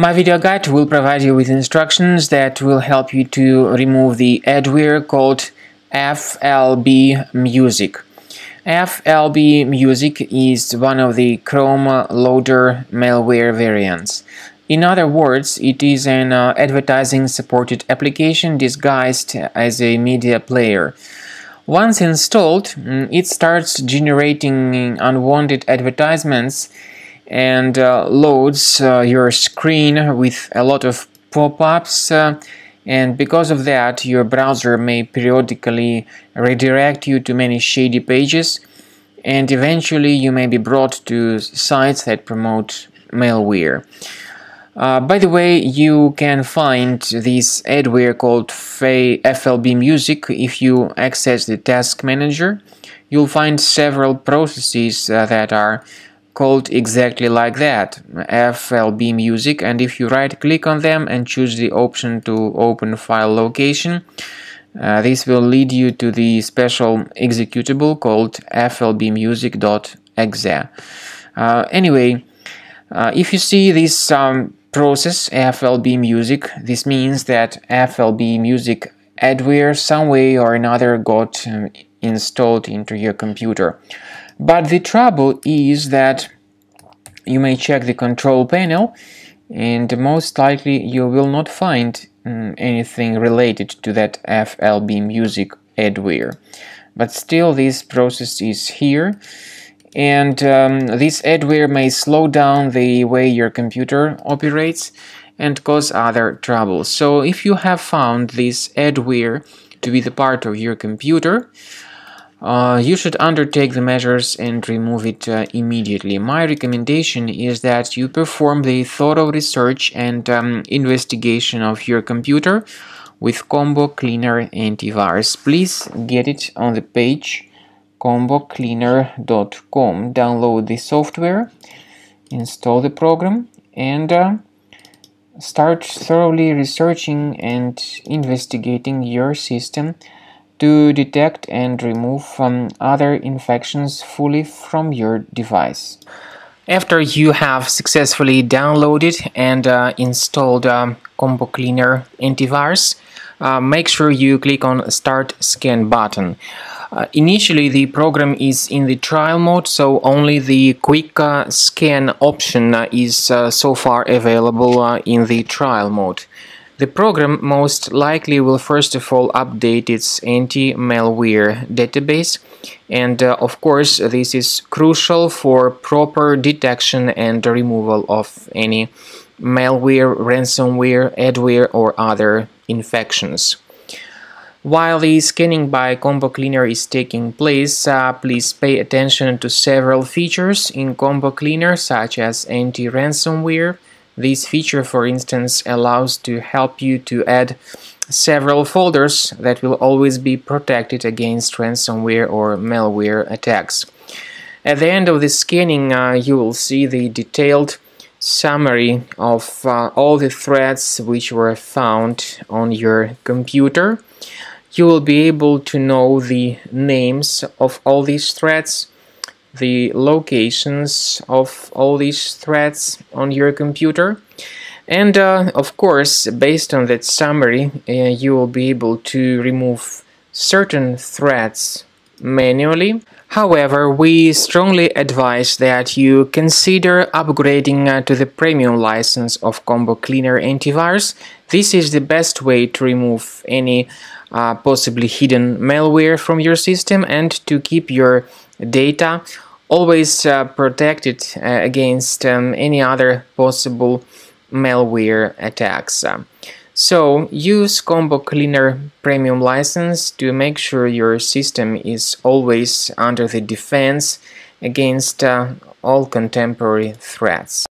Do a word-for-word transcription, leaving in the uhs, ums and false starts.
My video guide will provide you with instructions that will help you to remove the adware called F L B Music. F L B Music is one of the Chrome Loader malware variants. In other words, it is an uh, advertising-supported application disguised as a media player. Once installed, it starts generating unwanted advertisements and uh, loads uh, your screen with a lot of pop-ups, uh, and because of that your browser may periodically redirect you to many shady pages, and eventually you may be brought to sites that promote malware. Uh, by the way, you can find this adware called F L B Music if you access the task manager. You'll find several processes uh, that are called exactly like that, F L B Music, and if you right-click on them and choose the option to open file location, uh, this will lead you to the special executable called F L B music dot E X E. Uh, anyway, uh, if you see this um, process F L B Music, this means that F L B Music adware some way or another got um, installed into your computer. But the trouble is that you may check the control panel and most likely you will not find um, anything related to that F L B Music adware. But still this process is here, and um, this adware may slow down the way your computer operates and cause other troubles. So if you have found this adware to be the part of your computer, Uh, you should undertake the measures and remove it uh, immediately. My recommendation is that you perform the thorough research and um, investigation of your computer with Combo Cleaner Antivirus. Please get it on the page combo cleaner dot com. Download the software, install the program, and uh, start thoroughly researching and investigating your system to detect and remove um, other infections fully from your device. After you have successfully downloaded and uh, installed um, Combo Cleaner Antivirus, uh, make sure you click on Start Scan button. Uh, initially the program is in the trial mode, so only the quick uh, scan option uh, is uh, so far available uh, in the trial mode. The program most likely will first of all update its anti-malware database, and uh, of course this is crucial for proper detection and removal of any malware, ransomware, adware or other infections. While the scanning by Combo Cleaner is taking place, uh, please pay attention to several features in Combo Cleaner, such as anti-ransomware. This feature, for instance, allows to help you to add several folders that will always be protected against ransomware or malware attacks. At the end of the scanning, uh, you will see the detailed summary of uh, all the threads which were found on your computer. You will be able to know the names of all these threads, the locations of all these threads on your computer, and uh, of course, based on that summary, uh, you will be able to remove certain threads manually. However, we strongly advise that you consider upgrading uh, to the premium license of Combo Cleaner Antivirus. This is the best way to remove any uh, possibly hidden malware from your system and to keep your data always uh, protected uh, against um, any other possible malware attacks. Uh, so use Combo Cleaner Premium license to make sure your system is always under the defense against uh, all contemporary threats.